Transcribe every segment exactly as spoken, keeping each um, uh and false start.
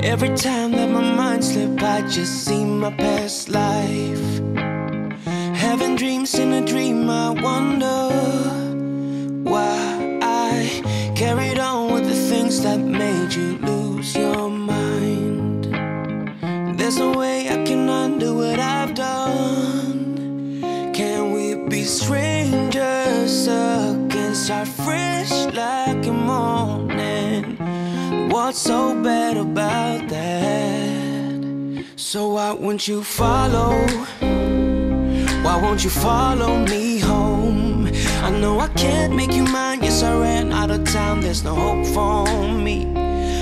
Every time that my mind slips, I just see my past life. Having dreams in a dream, I wonder why I carried on with the things that made you lose your mind. There's no way I can undo what I've done. Can we be strangers again, start fresh like a morning? What's so bad about that? So why won't you follow? Why won't you follow me home? I know I can't make you mine. Yes, I ran out of time. There's no hope for me.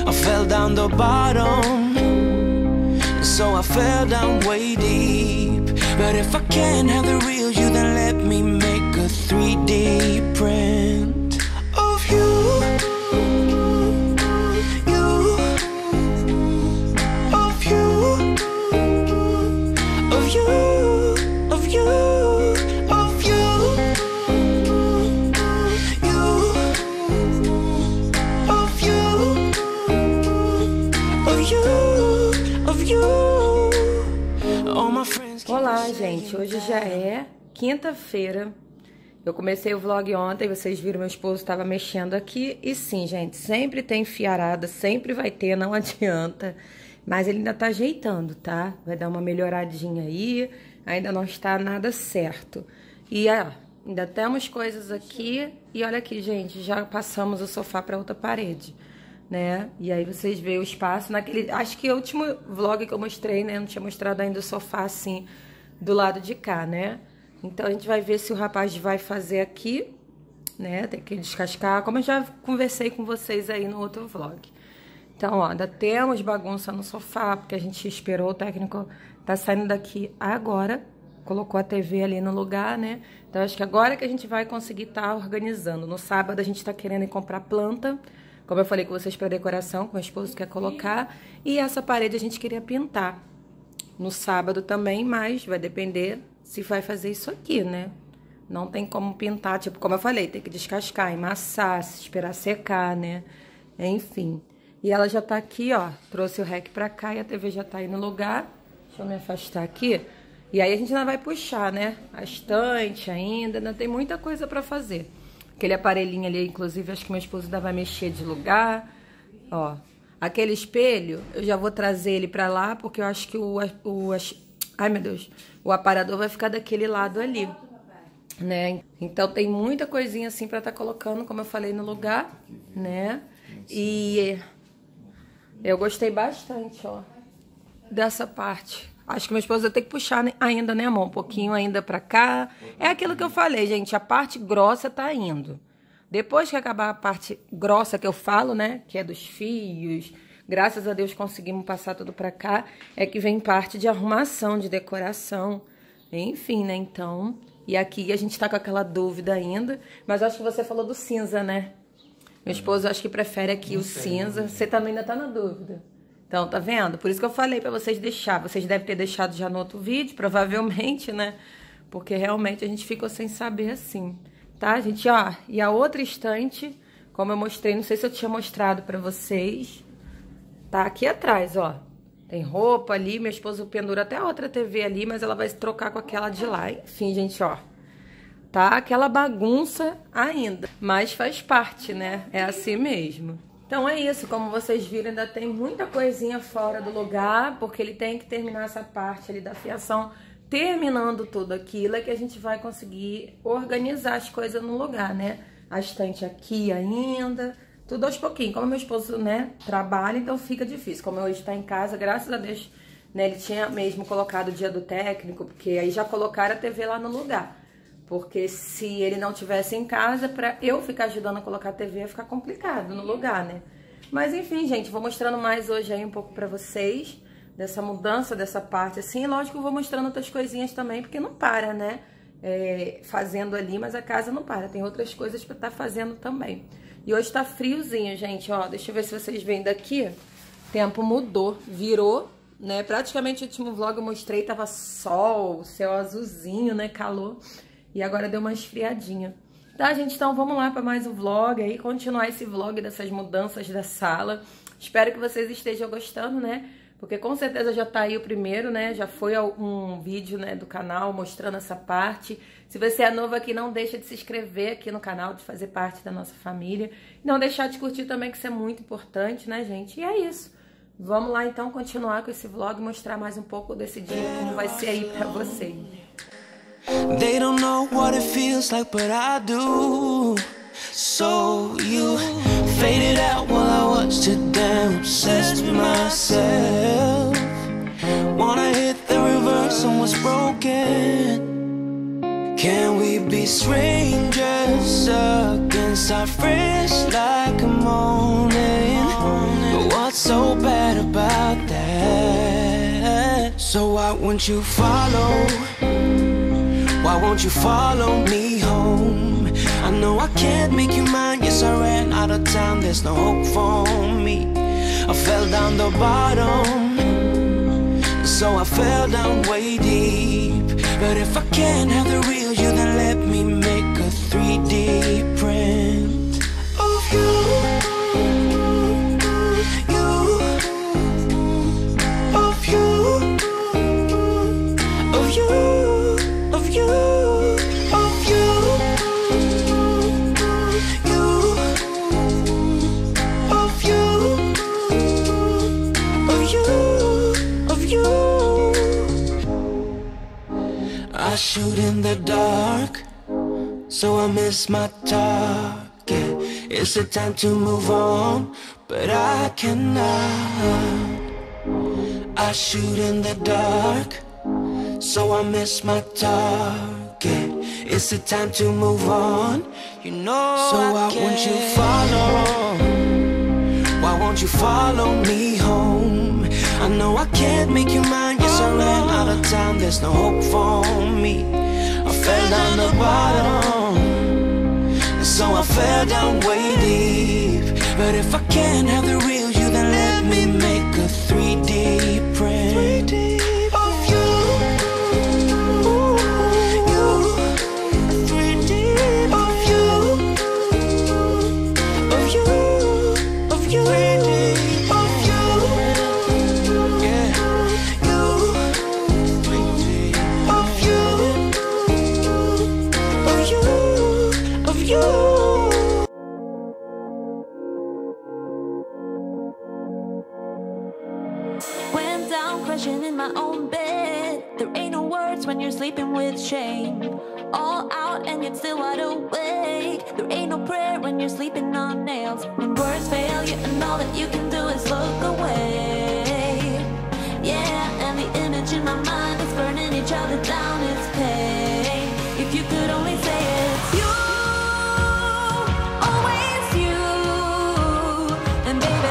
I fell down the bottom, and so I fell down way deep. But if I can't have the real you, then let me make a three D print of you. Olá, gente, hoje já é quinta-feira. Eu comecei o vlog ontem, vocês viram, meu esposo estava mexendo aqui. E sim, gente, sempre tem fiarada, sempre vai ter, não adianta. Mas ele ainda tá ajeitando, tá? Vai dar uma melhoradinha aí, ainda não está nada certo. E ah, ainda temos coisas aqui. E olha aqui, gente, já passamos o sofá para outra parede, né? E aí vocês veem o espaço naquele... Acho que o último vlog que eu mostrei, né? Eu não tinha mostrado ainda o sofá assim... do lado de cá, né? Então a gente vai ver se o rapaz vai fazer aqui, né? Tem que descascar, como eu já conversei com vocês aí no outro vlog. Então, ó, ainda temos bagunça no sofá, porque a gente esperou o técnico, tá saindo daqui agora, colocou a T V ali no lugar, né? Então acho que agora que a gente vai conseguir tá organizando. No sábado a gente tá querendo ir comprar planta, como eu falei com vocês, pra decoração, que meu esposo quer colocar. E essa parede a gente queria pintar no sábado também, mas vai depender se vai fazer isso aqui, né? Não tem como pintar, tipo, como eu falei, tem que descascar, emassar, esperar secar, né? Enfim. E ela já tá aqui, ó, trouxe o rack pra cá e a T V já tá aí no lugar. Deixa eu me afastar aqui. E aí a gente ainda vai puxar, né? A estante ainda, ainda tem muita coisa pra fazer. Aquele aparelhinho ali, inclusive, acho que meu esposo ainda vai mexer de lugar, ó. Aquele espelho, eu já vou trazer ele pra lá, porque eu acho que o, o... Ai, meu Deus. O aparador vai ficar daquele lado ali, né? Então, tem muita coisinha assim pra tá colocando, como eu falei, no lugar, né? E eu gostei bastante, ó, dessa parte. Acho que minha esposa vai ter que puxar ainda, né, amor? Um pouquinho ainda pra cá. É aquilo que eu falei, gente. A parte grossa tá indo. Depois que acabar a parte grossa que eu falo, né, que é dos fios, graças a Deus conseguimos passar tudo pra cá, é que vem parte de arrumação, de decoração, enfim, né, então, e aqui a gente tá com aquela dúvida ainda, mas acho que você falou do cinza, né? Meu esposo acho que prefere aqui o cinza, você também ainda tá na dúvida. Então, tá vendo? Por isso que eu falei pra vocês deixar, vocês devem ter deixado já no outro vídeo, provavelmente, né, porque realmente a gente ficou sem saber assim. Tá, gente? Ó, e a outra estante, como eu mostrei, não sei se eu tinha mostrado pra vocês, tá aqui atrás, ó. Tem roupa ali, meu esposo pendura até a outra T V ali, mas ela vai se trocar com aquela de lá. Enfim, gente, ó. Tá aquela bagunça ainda, mas faz parte, né? É assim mesmo. Então é isso, como vocês viram, ainda tem muita coisinha fora do lugar, porque ele tem que terminar essa parte ali da fiação. Terminando tudo aquilo é que a gente vai conseguir organizar as coisas no lugar, né? A estante aqui ainda, tudo aos pouquinhos. Como meu esposo, né, trabalha, então fica difícil. Como eu hoje tá em casa, graças a Deus, né, ele tinha mesmo colocado o dia do técnico, porque aí já colocaram a T V lá no lugar. Porque se ele não tivesse em casa, pra eu ficar ajudando a colocar a T V ia ficar complicado no lugar, né? Mas enfim, gente, vou mostrando mais hoje aí um pouco pra vocês dessa mudança, dessa parte, assim, lógico que eu vou mostrando outras coisinhas também, porque não para, né, é, fazendo ali, mas a casa não para, tem outras coisas pra tá fazendo também. E hoje tá friozinho, gente, ó, deixa eu ver se vocês veem daqui, o tempo mudou, virou, né, praticamente o último vlog eu mostrei, tava sol, céu azulzinho, né, calor, e agora deu uma esfriadinha. Tá, gente, então vamos lá pra mais um vlog aí, continuar esse vlog dessas mudanças da sala. Espero que vocês estejam gostando, né? Porque com certeza já tá aí o primeiro, né? Já foi um vídeo, né, do canal mostrando essa parte. Se você é novo aqui, não deixa de se inscrever aqui no canal, de fazer parte da nossa família. E não deixar de curtir também, que isso é muito importante, né, gente? E é isso. Vamos lá, então, continuar com esse vlog e mostrar mais um pouco desse dia, como vai ser aí pra vocês. They don't know what it feels like, but I do. So you faded out while I watched it down. Obsessed with myself. Wanna hit the reverse on what's broken. Can we be strangers? Suck inside fresh like a morning. But what's so bad about that? So why won't you follow? Why won't you follow me home? I know I can't make you mine, yes I ran out of time, there's no hope for me. I fell down the bottom, so I fell down way deep. But if I can't have the real you, then let me make a three D print of you. You, of you, of you, of you, of you. I shoot in the dark, so I miss my target. It's a time to move on, but I cannot. I shoot in the dark, so I miss my target. It's a time to move on, you know. So why won't you follow? Why won't you follow me home? I know I can't make you mine, yes I ran out of time, there's no hope for me. I fell down the bottom, and so I fell down way deep. But if I can't have the real you, then let me make a three D print of you. You, a three D of you, of you, of you, of you. In my own bed, there ain't no words when you're sleeping with shame. All out and you're still wide awake. There ain't no prayer when you're sleeping on nails. When words fail you and all that you can do is look away. Yeah, and the image in my mind is burning each other down. It's pain. If you could only say it's you, always you. And baby,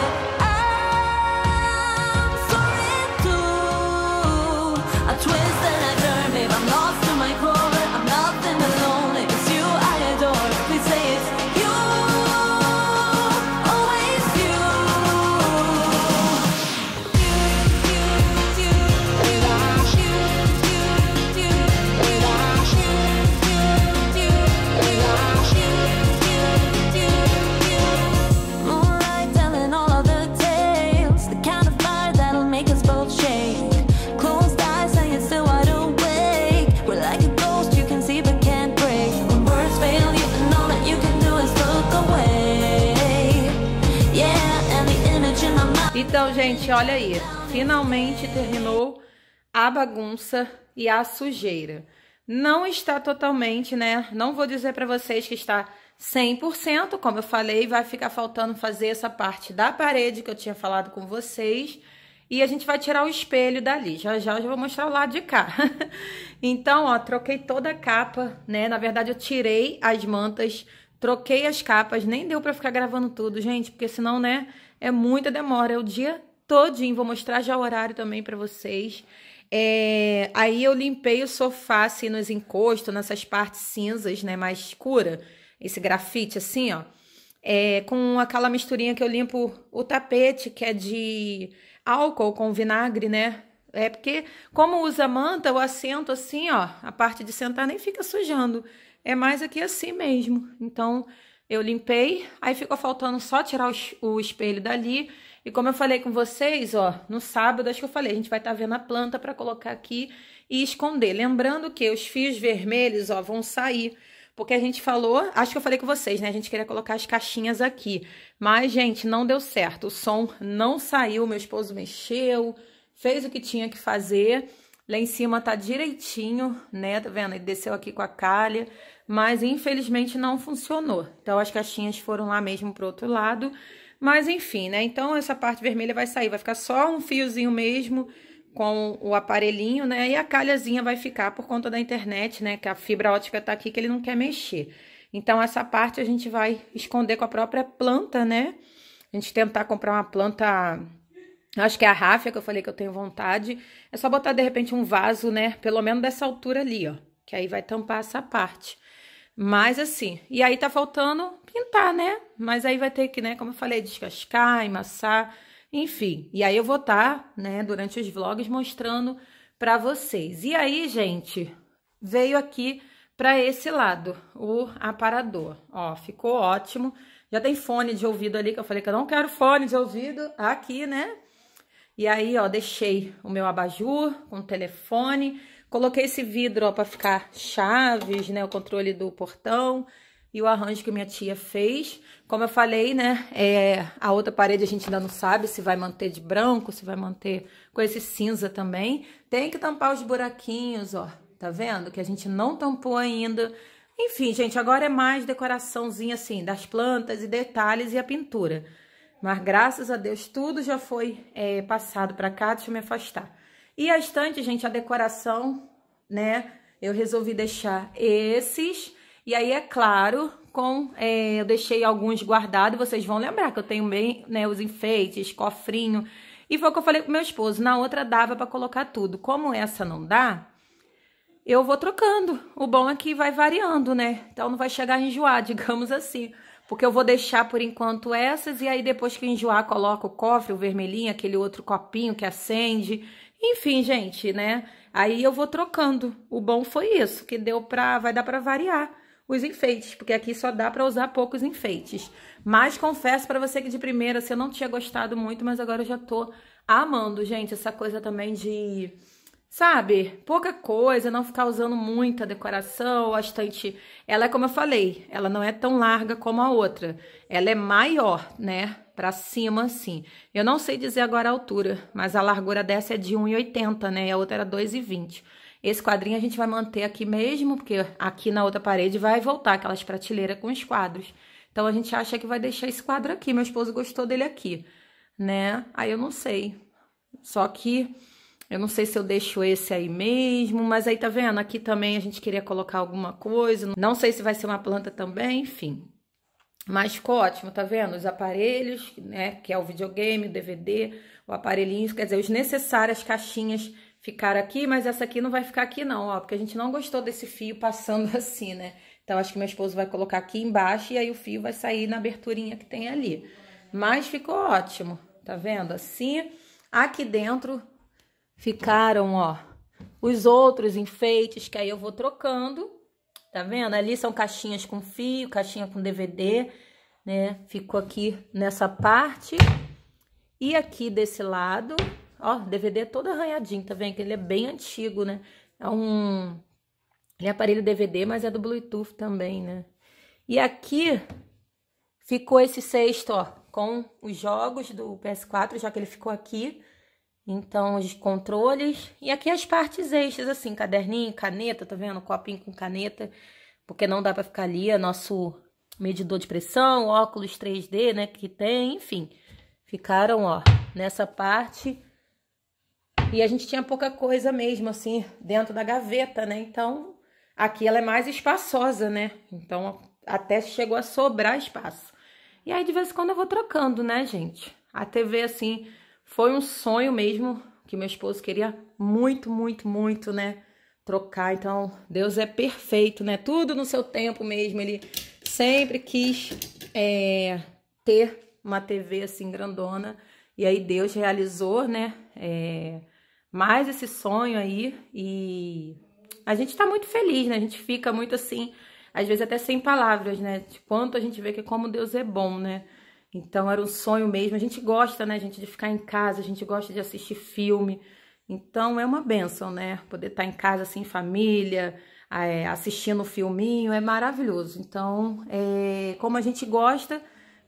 então, gente, olha aí, finalmente terminou a bagunça e a sujeira. Não está totalmente, né? Não vou dizer para vocês que está cem por cento, como eu falei, vai ficar faltando fazer essa parte da parede que eu tinha falado com vocês. E a gente vai tirar o espelho dali, já já eu vou mostrar o lado de cá. Então, ó, troquei toda a capa, né? Na verdade, eu tirei as mantas, troquei as capas, nem deu para ficar gravando tudo, gente, porque senão, né, é muita demora, é o dia todinho. Vou mostrar já o horário também pra vocês. É... Aí eu limpei o sofá, assim, nos encostos, nessas partes cinzas, né, mais escura. Esse grafite, assim, ó. É... Com aquela misturinha que eu limpo o tapete, que é de álcool com vinagre, né? É porque, como usa manta, o assento, assim, ó, a parte de sentar nem fica sujando. É mais aqui assim mesmo. Então, eu limpei, aí ficou faltando só tirar o espelho dali e E como eu falei com vocês, ó, no sábado, acho que eu falei, a gente vai estar tá vendo a planta para colocar aqui e esconder. Lembrando que os fios vermelhos, ó, vão sair, porque a gente falou, acho que eu falei com vocês, né? A gente queria colocar as caixinhas aqui, mas, gente, não deu certo. O som não saiu, meu esposo mexeu, fez o que tinha que fazer. Lá em cima tá direitinho, né? Tá vendo? Ele desceu aqui com a calha, mas infelizmente não funcionou. Então as caixinhas foram lá mesmo pro outro lado, mas enfim, né? Então essa parte vermelha vai sair, vai ficar só um fiozinho mesmo com o aparelhinho, né? E a calhazinha vai ficar por conta da internet, né? Que a fibra ótica tá aqui, que ele não quer mexer. Então essa parte a gente vai esconder com a própria planta, né? A gente tentar comprar uma planta... Acho que é a ráfia que eu falei que eu tenho vontade. É só botar, de repente, um vaso, né? Pelo menos dessa altura ali, ó. Que aí vai tampar essa parte. Mas, assim... E aí tá faltando pintar, né? Mas aí vai ter que, né? Como eu falei, descascar, emassar. Enfim. E aí eu vou estar, né? Durante os vlogs mostrando pra vocês. E aí, gente... Veio aqui pra esse lado. O aparador. Ó, ficou ótimo. Já tem fone de ouvido ali, que eu falei que eu não quero fone de ouvido aqui, né? E aí, ó, deixei o meu abajur com o telefone, coloquei esse vidro, ó, pra ficar chaves, né, o controle do portão e o arranjo que minha tia fez. Como eu falei, né, é, a outra parede a gente ainda não sabe se vai manter de branco, se vai manter com esse cinza também. Tem que tampar os buraquinhos, ó, tá vendo? Que a gente não tampou ainda. Enfim, gente, agora é mais decoraçãozinha, assim, das plantas e detalhes e a pintura. Mas graças a Deus tudo já foi é, passado pra cá, deixa eu me afastar. E a estante, gente, a decoração, né, eu resolvi deixar esses. E aí, é claro, com é, eu deixei alguns guardados, vocês vão lembrar que eu tenho bem, né, os enfeites, cofrinho. E foi o que eu falei pro meu esposo, na outra dava pra colocar tudo. Como essa não dá, eu vou trocando. O bom é que vai variando, né, então não vai chegar a enjoar, digamos assim. Porque eu vou deixar, por enquanto, essas, e aí depois que enjoar, coloco o cofre, o vermelhinho, aquele outro copinho que acende. Enfim, gente, né? Aí eu vou trocando. O bom foi isso, que deu pra... vai dar pra variar os enfeites, porque aqui só dá pra usar poucos enfeites. Mas confesso pra você que de primeira, assim, eu não tinha gostado muito, mas agora eu já tô amando, gente, essa coisa também de... Sabe, pouca coisa, não ficar usando muita decoração, a estante, ela é como eu falei, ela não é tão larga como a outra, ela é maior, né, pra cima assim. Eu não sei dizer agora a altura, mas a largura dessa é de um e oitenta, né, e a outra era dois e vinte. Esse quadrinho a gente vai manter aqui mesmo, porque aqui na outra parede vai voltar aquelas prateleiras com os quadros. Então a gente acha que vai deixar esse quadro aqui, meu esposo gostou dele aqui, né, aí eu não sei, só que... Eu não sei se eu deixo esse aí mesmo, mas aí tá vendo? Aqui também a gente queria colocar alguma coisa, não sei se vai ser uma planta também, enfim. Mas ficou ótimo, tá vendo? Os aparelhos, né? Que é o videogame, o D V D, o aparelhinho, quer dizer, os necessários, as caixinhas ficaram aqui, mas essa aqui não vai ficar aqui não, ó, porque a gente não gostou desse fio passando assim, né? Então acho que meu esposo vai colocar aqui embaixo e aí o fio vai sair na aberturinha que tem ali. Mas ficou ótimo, tá vendo? Assim, aqui dentro... Ficaram, ó, os outros enfeites que aí eu vou trocando, tá vendo? Ali são caixinhas com fio, caixinha com D V D, né? Ficou aqui nessa parte e aqui desse lado, ó, D V D todo arranhadinho, tá vendo? Que ele é bem antigo, né? É um ele é aparelho D V D, mas é do Bluetooth também, né? E aqui ficou esse cesto, ó, com os jogos do P S quatro, já que ele ficou aqui. Então, os controles. E aqui as partes extras, assim, caderninho, caneta, tá vendo? Copinho com caneta, porque não dá pra ficar ali. É nosso medidor de pressão, óculos três D, né, que tem, enfim. Ficaram, ó, nessa parte. E a gente tinha pouca coisa mesmo, assim, dentro da gaveta, né? Então, aqui ela é mais espaçosa, né? Então, até chegou a sobrar espaço. E aí, de vez em quando, eu vou trocando, né, gente? A T V, assim... Foi um sonho mesmo, que meu esposo queria muito, muito, muito, né, trocar. Então, Deus é perfeito, né? Tudo no seu tempo mesmo. Ele sempre quis é, ter uma T V, assim, grandona. E aí, Deus realizou, né, é, mais esse sonho aí. E a gente tá muito feliz, né? A gente fica muito, assim, às vezes até sem palavras, né? De quanto a gente vê que como Deus é bom, né? Então era um sonho mesmo. A gente gosta, né, gente, de ficar em casa, a gente gosta de assistir filme. Então é uma bênção, né? Poder estar em casa, assim, família, é, assistindo um filminho, é maravilhoso. Então, é, como a gente gosta,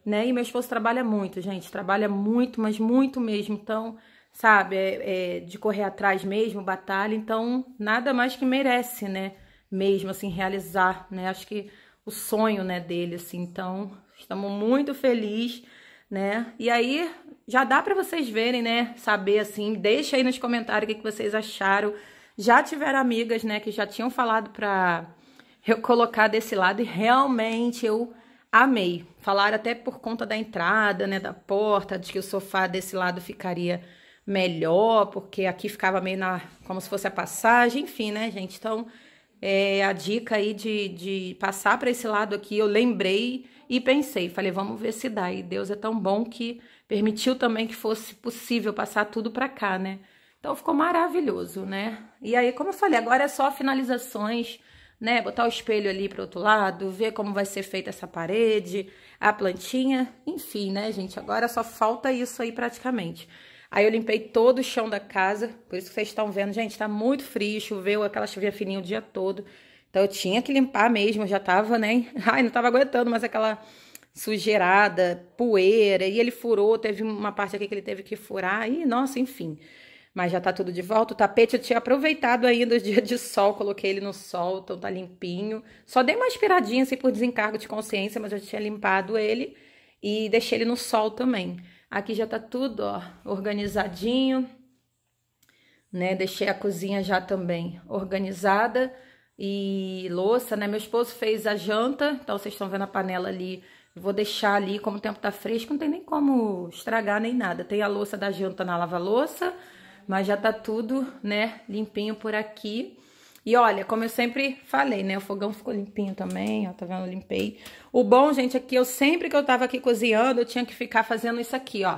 né? E meu esposo trabalha muito, gente, trabalha muito, mas muito mesmo. Então, sabe, é, é, de correr atrás mesmo, batalha. Então, nada mais que merece, né? Mesmo, assim, realizar, né? Acho que o sonho, né, dele, assim. Então, estamos muito felizes, né? E aí, já dá para vocês verem, né? Saber, assim, deixa aí nos comentários o que vocês acharam. Já tiveram amigas, né, que já tinham falado para eu colocar desse lado e realmente eu amei. Falaram até por conta da entrada, né, da porta, de que o sofá desse lado ficaria melhor, porque aqui ficava meio na, como se fosse a passagem, enfim, né, gente? Então, é, a dica aí de, de passar para esse lado aqui, eu lembrei e pensei, falei, vamos ver se dá. E Deus é tão bom que permitiu também que fosse possível passar tudo para cá, né? Então ficou maravilhoso, né? E aí, como eu falei, agora é só finalizações, né? Botar o espelho ali para o outro lado, ver como vai ser feita essa parede, a plantinha, enfim, né, gente? Agora só falta isso aí praticamente. Aí eu limpei todo o chão da casa, por isso que vocês estão vendo, gente, tá muito frio, choveu aquela chuvinha fininha o dia todo. Então eu tinha que limpar mesmo, eu já tava, né? Ai, não tava aguentando, mas aquela sujeirada, poeira, e ele furou, teve uma parte aqui que ele teve que furar, e nossa, enfim. Mas já tá tudo de volta, o tapete eu tinha aproveitado ainda os dias de sol, coloquei ele no sol, então tá limpinho. Só dei uma aspiradinha, assim, por desencargo de consciência, mas eu tinha limpado ele e deixei ele no sol também. Aqui já tá tudo, ó, organizadinho, né? Deixei a cozinha já também organizada. E louça, né? Meu esposo fez a janta, então vocês estão vendo a panela ali. Vou deixar ali, como o tempo tá fresco, não tem nem como estragar nem nada. Tem a louça da janta na lava-louça, mas já tá tudo, né, limpinho por aqui. E olha, como eu sempre falei, né, o fogão ficou limpinho também, ó, tá vendo? Eu limpei. O bom, gente, é que eu sempre que eu tava aqui cozinhando, eu tinha que ficar fazendo isso aqui, ó.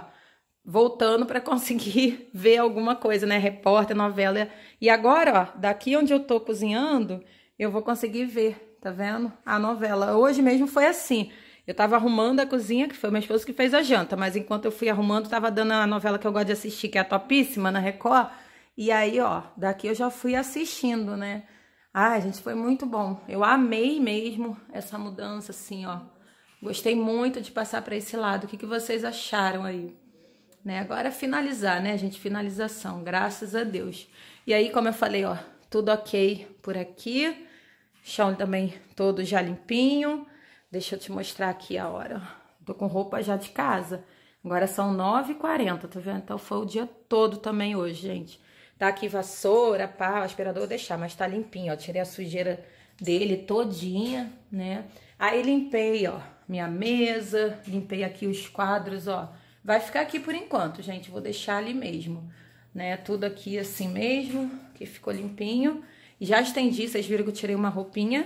Voltando para conseguir ver alguma coisa, né? Repórter, novela. E agora, ó, daqui onde eu tô cozinhando, eu vou conseguir ver, tá vendo? A novela. Hoje mesmo foi assim. Eu tava arrumando a cozinha, que foi o meu esposo que fez a janta. Mas enquanto eu fui arrumando, tava dando a novela que eu gosto de assistir, que é a Topíssima, na Record. E aí, ó, daqui eu já fui assistindo, né? Ai, gente, foi muito bom. Eu amei mesmo essa mudança, assim, ó. Gostei muito de passar para esse lado. O que que vocês acharam aí? Né? Agora finalizar, né, gente? Finalização, graças a Deus. E aí, como eu falei, ó, tudo ok por aqui. Chão também todo já limpinho. Deixa eu te mostrar aqui a hora. Tô com roupa já de casa. Agora são nove e quarenta, tá vendo? Então foi o dia todo também hoje, gente. Tá aqui vassoura, pá, o aspirador eu vou deixar, mas tá limpinho, ó. Tirei a sujeira dele todinha, né? Aí limpei, ó, minha mesa, limpei aqui os quadros, ó. Vai ficar aqui por enquanto, gente. Vou deixar ali mesmo, né? Tudo aqui assim mesmo, que ficou limpinho. Já estendi, vocês viram que eu tirei uma roupinha.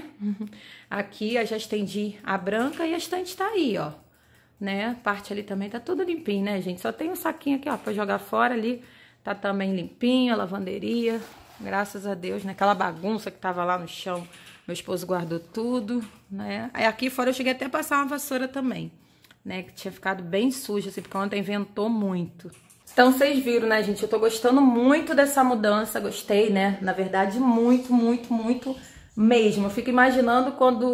Aqui eu já estendi a branca e a estante tá aí, ó. Né? Parte ali também tá tudo limpinho, né, gente? Só tem um saquinho aqui, ó, pra jogar fora ali. Tá também limpinho, a lavanderia. Graças a Deus, né? Aquela bagunça que tava lá no chão, meu esposo guardou tudo, né? Aí aqui fora eu cheguei até a passar uma vassoura também. Né, que tinha ficado bem sujo, assim, porque ontem ventou muito. Então, vocês viram, né, gente? Eu tô gostando muito dessa mudança, gostei, né? Na verdade, muito, muito, muito mesmo. Eu fico imaginando quando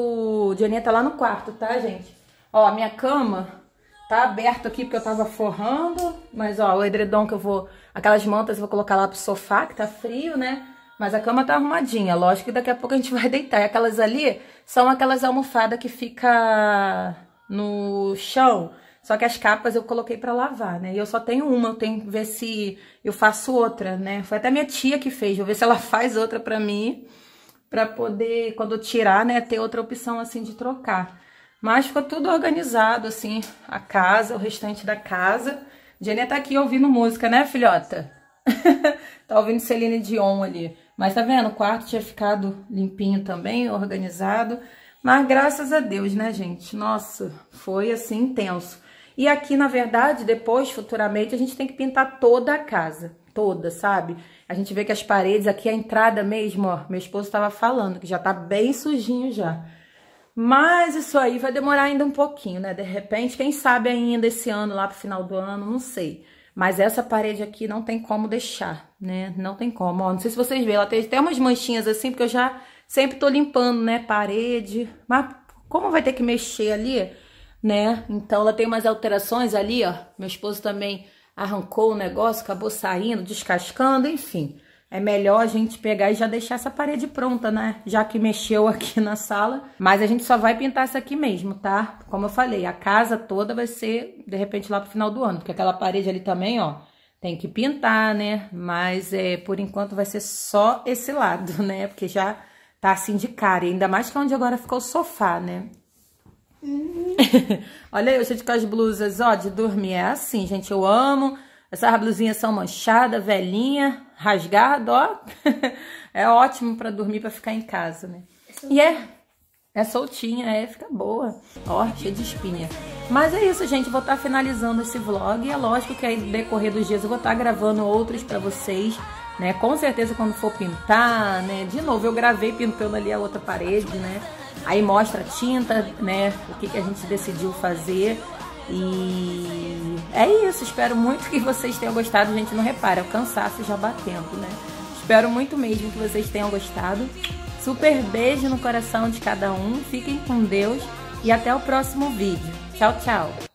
o Dianinha tá lá no quarto, tá, gente? Ó, a minha cama tá aberta aqui porque eu tava forrando, mas, ó, o edredom que eu vou... Aquelas mantas eu vou colocar lá pro sofá, que tá frio, né? Mas a cama tá arrumadinha, lógico que daqui a pouco a gente vai deitar. E aquelas ali são aquelas almofadas que fica... no chão, só que as capas eu coloquei pra lavar, né? E eu só tenho uma, eu tenho que ver se eu faço outra, né? Foi até minha tia que fez, vou ver se ela faz outra pra mim, pra poder, quando eu tirar, né, ter outra opção, assim, de trocar. Mas ficou tudo organizado, assim, a casa, o restante da casa. Jenny tá aqui ouvindo música, né, filhota? Tá ouvindo Celine Dion ali. Mas tá vendo? O quarto tinha ficado limpinho também, organizado. Mas graças a Deus, né, gente? Nossa, foi assim intenso. E aqui, na verdade, depois, futuramente, a gente tem que pintar toda a casa. Toda, sabe? A gente vê que as paredes, aqui a entrada mesmo, ó. Meu esposo tava falando que já tá bem sujinho já. Mas isso aí vai demorar ainda um pouquinho, né? De repente, quem sabe ainda esse ano, lá pro final do ano, não sei. Mas essa parede aqui não tem como deixar, né? Não tem como, ó. Não sei se vocês veem, ela tem até umas manchinhas assim, porque eu já sempre tô limpando, né? Parede. Mas como vai ter que mexer ali, né? Então ela tem umas alterações ali, ó. Meu esposo também arrancou o negócio, acabou saindo, descascando, enfim. É melhor a gente pegar e já deixar essa parede pronta, né? Já que mexeu aqui na sala. Mas a gente só vai pintar essa aqui mesmo, tá? Como eu falei, a casa toda vai ser, de repente, lá pro final do ano. Porque aquela parede ali também, ó, tem que pintar, né? Mas, é, por enquanto, vai ser só esse lado, né? Porque já tá assim de cara. E ainda mais que onde agora ficou o sofá, né? Uhum. Olha aí, eu cheguei com as blusas, ó, de dormir. É assim, gente, eu amo. Essas blusinhas são manchadas, velhinha, rasgada, ó. É ótimo pra dormir, pra ficar em casa, né? E é, é soltinha, é, fica boa. Ó, cheia de espinha. Mas é isso, gente. Vou estar finalizando esse vlog. E é lógico que aí, no decorrer dos dias, eu vou estar gravando outros pra vocês, né? Com certeza, quando for pintar, né? De novo, eu gravei pintando ali a outra parede, né? Aí mostra a tinta, né? O que, que a gente decidiu fazer. E é isso, espero muito que vocês tenham gostado. Gente, não repara, é o cansaço já batendo, né? Espero muito mesmo que vocês tenham gostado. Super beijo no coração de cada um. Fiquem com Deus e até o próximo vídeo. Tchau, tchau!